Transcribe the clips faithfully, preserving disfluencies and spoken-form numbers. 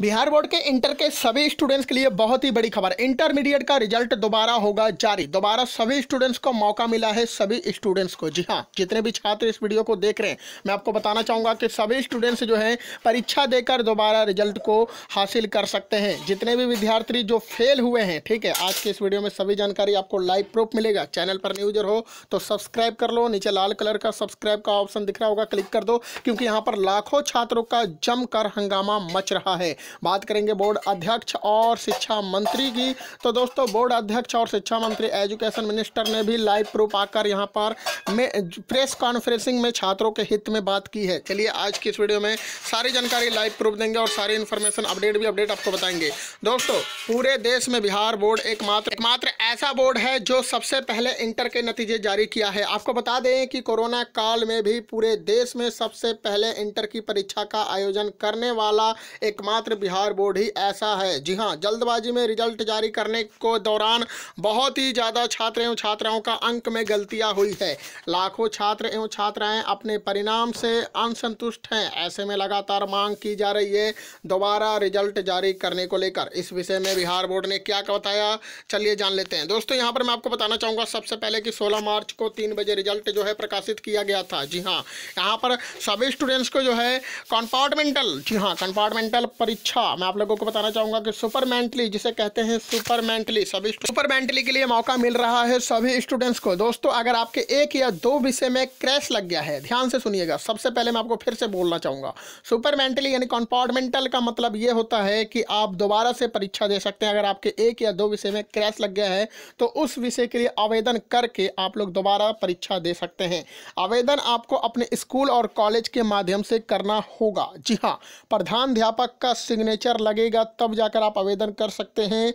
Bihar board के inter के सभी स्टूडेंट्स के लिए बहुत ही बड़ी खबर, इंटरमीडिएट का रिजल्ट दोबारा होगा जारी। दोबारा सभी स्टूडेंट्स को मौका मिला है, सभी स्टूडेंट्स को। जी हाँ, जितने भी छात्र इस वीडियो को देख रहे हैं, मैं आपको बताना चाहूँगा कि सभी स्टूडेंट्स जो हैं परीक्षा देकर दोबारा रिजल्ट को हासिल कर सकते हैं। जितने भी विद्यार्थी जो फेल हुए हैं, ठीक है, आज के इस वीडियो में सभी जानकारी आपको लाइव प्रूफ मिलेगा। चैनल पर न्यूजर हो तो सब्सक्राइब कर लो, नीचे लाल कलर का सब्सक्राइब का ऑप्शन दिख रहा होगा, क्लिक कर दो, क्योंकि यहाँ पर लाखों छात्रों का जमकर हंगामा मच रहा है। बात करेंगे बोर्ड अध्यक्ष और शिक्षा मंत्री की, तो दोस्तों बोर्ड अध्यक्ष और शिक्षा मंत्री एजुकेशन मिनिस्टर ने भी लाइव प्रूफ आकर यहां पर प्रेस कॉन्फ्रेंसिंग में छात्रों के हित में बात की है। चलिए आज की इस वीडियो में सारी जानकारी लाइव प्रूफ देंगे और सारी इन्फॉर्मेशन अपडेट भी अपडेट आपको बताएंगे। दोस्तों पूरे देश में बिहार बोर्ड एकमात्र एकमात्र ऐसा बोर्ड है जो सबसे पहले इंटर के नतीजे जारी किया है। आपको बता दें कि कोरोना काल में भी पूरे देश में सबसे पहले इंटर की परीक्षा का आयोजन करने वाला एकमात्र बिहार बोर्ड ही ऐसा है। जी हाँ, जल्दबाजी में रिजल्ट जारी करने को दौरान बहुत ही ज़्यादा छात्र एवं छात्राओं का अंक में गलतियाँ हुई है। लाखों छात्र एवं छात्राएं अपने परिणाम से असंतुष्ट हैं। ऐसे में लगातार मांग की जा रही है दोबारा रिजल्ट जारी करने को लेकर। इस विषय में बिहार बोर्ड ने क्या बताया, चलिए जान लेते हैं। दोस्तों यहाँ पर मैं आपको बताना चाहूँगा सबसे पहले कि सोलह मार्च को तीन बजे रिजल्ट जो है प्रकाशित किया गया था। जी हाँ, यहाँ पर सभी स्टूडेंट्स को जो है कंपार्टमेंटल, जी हाँ कंपार्टमेंटल परीक्षा, मैं आप लोगों को बताना चाहूंगा कि सुपर मेंटली, जिसे कहते हैं सुपर मेंटली, सभी सुपर मेंटली के लिए मौका मिल रहा है सभी स्टूडेंट्स को। दोस्तों अगर आपके एक या दो विषय में क्रैश लग गया है, ध्यान से सुनिएगा, सबसे पहले मैं आपको फिर से बोलना चाहूंगा, सुपर मेंटली यानी कंपार्टमेंटल का मतलब यह होता है कि आप दोबारा से परीक्षा दे सकते हैं। अगर आपके एक या दो विषय में क्रैश लग गया है तो उस विषय के लिए आवेदन करके आप लोग दोबारा परीक्षा दे सकते हैं। आवेदन आपको अपने स्कूल और कॉलेज के माध्यम से करना होगा। जी हाँ, प्रधानाध्यापक का सिग्नेचर लगेगा, तब जाकर आप आवेदन कर सकते हैं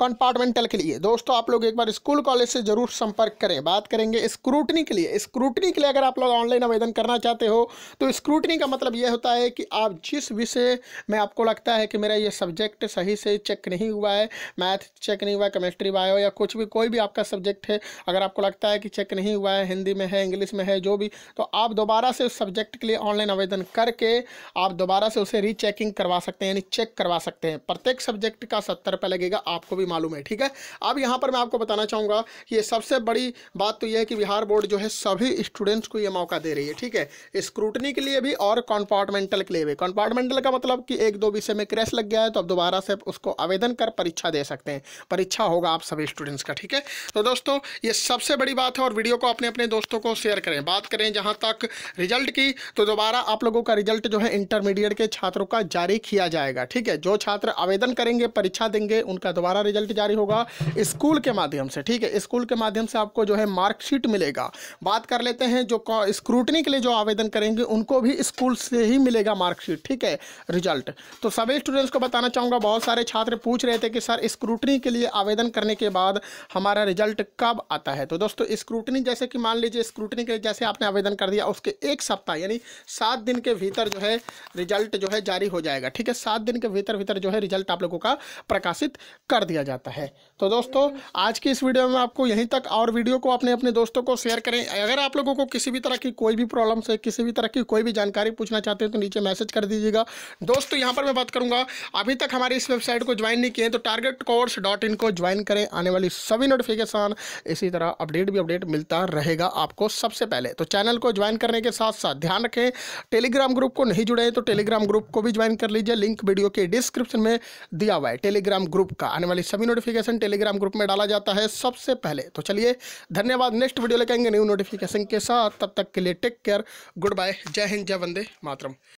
कंपार्टमेंटल के लिए। दोस्तों आप लोग एक बार स्कूल कॉलेज से जरूर संपर्क करें। बात करेंगे स्क्रूटनी के लिए। स्क्रूटनी के लिए अगर आप लोग ऑनलाइन आवेदन करना चाहते हो तो स्क्रूटनी का मतलब यह होता है कि आप जिस विषय में आपको लगता है कि मेरा ये सब्जेक्ट सही से चेक नहीं हुआ है, मैथ चेक नहीं हुआ है, केमिस्ट्री बायो या कुछ भी, कोई भी आपका सब्जेक्ट है, अगर आपको लगता है कि चेक नहीं हुआ है, हिंदी में है, इंग्लिश में है, जो भी, तो आप दोबारा से उस सब्जेक्ट के लिए ऑनलाइन आवेदन करके आप दोबारा से उसे रीचेकिंग करवा सकते हैं, यानी चेक करवा सकते हैं। प्रत्येक सब्जेक्ट का सत्तर रुपये लगेगा, आपको भी मालूम है, ठीक है। अब यहाँ पर मैं आपको बताना चाहूँगा कि ये सबसे बड़ी बात तो ये है कि बिहार बोर्ड जो है सभी स्टूडेंट्स को ये मौका दे रही है, ठीक है, स्क्रूटनी के लिए भी और कंपार्टमेंटल के लिए भी। कंपार्टमेंटल का मतलब कि एक दो विषय में क्रैश लग गया है तो अब दोबारा से उसको आवेदन कर परीक्षा दे सकते हैं। परीक्षा होगा आप सभी स्टूडेंट्स का, ठीक है। तो दोस्तों ये सबसे बड़ी बात है और वीडियो को अपने अपने दोस्तों को शेयर करें। बात करें जहाँ तक रिजल्ट की, तो दोबारा आप लोगों का रिजल्ट जो है इंटरमीडिएट के छात्रों का जारी किया जाएगा, ठीक है। जो छात्र आवेदन करेंगे, परीक्षा देंगे, उनका दोबारा रिजल्ट जारी होगा स्कूल के माध्यम से, ठीक है। स्कूल के माध्यम से आपको जो है मार्कशीट मिलेगा। बात कर लेते हैं जो स्क्रूटनी के लिए जो आवेदन करेंगे उनको भी स्कूल से ही मिलेगा मार्कशीट, ठीक है, रिजल्ट। तो सभी स्टूडेंट्स को बताना चाहूँगा, बहुत सारे छात्र पूछ रहे थे कि सर स्क्रूटनी के लिए आवेदन करने के बाद हमारा रिजल्ट कब आता है। तो दोस्तों स्क्रूटनी, जैसे कि मान लीजिए स्क्रूटनी के लिए जैसे आपने आवेदन कर दिया, उसके एक सप्ताह यानी सात दिन के भीतर जो है रिजल्ट जो है जारी हो जाएगा, ठीक है। सात दिन के भीतर भीतर जो है रिजल्ट आप लोगों का प्रकाशित कर दिया जाता है। तो दोस्तों आज की इस वीडियो में आपको यहीं तक, और वीडियो को अपने अपने दोस्तों को शेयर करें। अगर आप लोगों को किसी भी तरह की कोई भी प्रॉब्लम से, किसी भी तरह की कोई भी जानकारी पूछना चाहते हैं तो नीचे मैसेज कर दीजिएगा। दोस्तों यहाँ पर मैं बात करूँगा, अभी तक हमारी इस वेबसाइट को ज्वाइन नहीं किए तो टारगेट कोर्स डॉट इन को ज्वाइन करें। आने वाली सभी नोटिफिकेशन इसी तरह अपडेट भी अपडेट मिलता रहेगा आपको सबसे पहले। तो चैनल को ज्वाइन करने के साथ साथ ध्यान रखें, टेलीग्राम ग्रुप को नहीं जुड़े तो टेलीग्राम ग्रुप को भी ज्वाइन कर लीजिए, लिंक वीडियो के डिस्क्रिप्शन में दिया हुआ है। टेलीग्राम ग्रुप का आने वाली सभी नोटिफिकेशन टेलीग्राम ग्रुप में डाला जाता है सबसे पहले। तो चलिए धन्यवाद, नेक्स्ट वीडियो लेकर आएंगे न्यू नोटिफिकेशन के साथ। तब तक के लिए टेक केयर, गुड बाय, जय हिंद, जय वंदे मातरम।